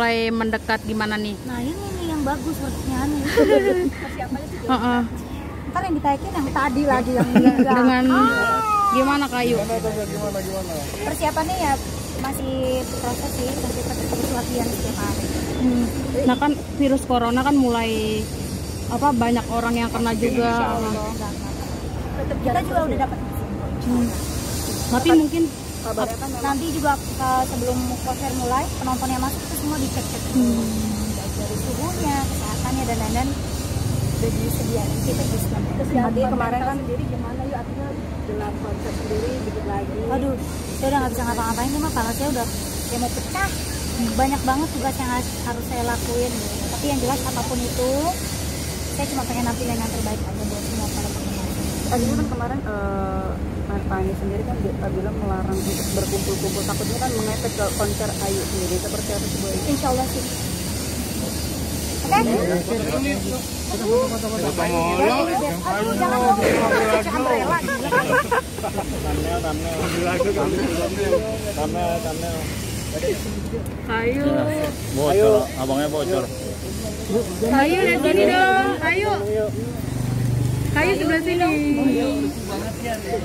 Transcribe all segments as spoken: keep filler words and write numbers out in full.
mulai mendekat gimana nih? Nah ini nih yang bagus harusnya nih. Persiapannya sih. Uh -uh. Ntar yang ditaikin yang tadi lagi yang enggak. Dengan ah. gimana kayu? Gimana, gimana, gimana? Persiapannya ya masih proses sih, masih proses latihan setiap hari. Hmm. Nah kan virus corona kan mulai apa banyak orang yang kena juga. Tetap kita juga udah dapat. Hmm. Tapi Bapak, mungkin kabarnya kan nanti juga uh, sebelum konser mulai penonton yang masuk itu semua dicek-cek hmm. dari suhunya, kesehatannya dan dan dan udah disediain sih bagus. Terus nanti kemarin kan sendiri gimana yuk artinya gelar konser sendiri dikit lagi. Aduh, saya udah nggak bisa ngapa-ngapain cuma kalau saya udah ya mau pecah. Hmm. Banyak banget tugas yang harus saya lakuin. Tapi yang jelas apapun itu saya cuma pengen nampilin yang terbaik aja buat semua para penonton. Akhirnya kan kemarin uh, Martani sendiri kan bilang melarang untuk berkumpul-kumpul, takutnya kan mengefek ke konser Ayu sendiri. Seperti apa sebuah ini? Insya Allah sih. Oke? Aduh, jangan mau baca umbrella. Thumbnail, thumbnail. Thumbnail, thumbnail. Ayu. Bocor, abangnya bocor. Ayu, lihat gini dong. Ayu. Kayu sebelah sini.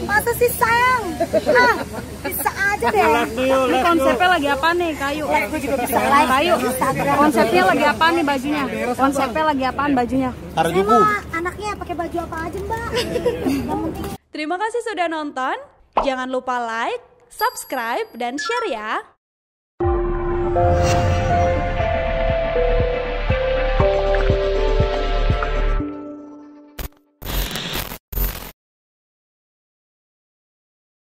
Masa sih sayang? Nah, bisa aja deh. Ini konsepnya lagi apa nih kayu? Kayu, konsepnya lagi apa nih bajunya? Konsepnya lagi apaan bajunya? Emang anaknya pakai baju apa aja mbak? Terima kasih sudah nonton. Jangan lupa like, subscribe, dan share ya.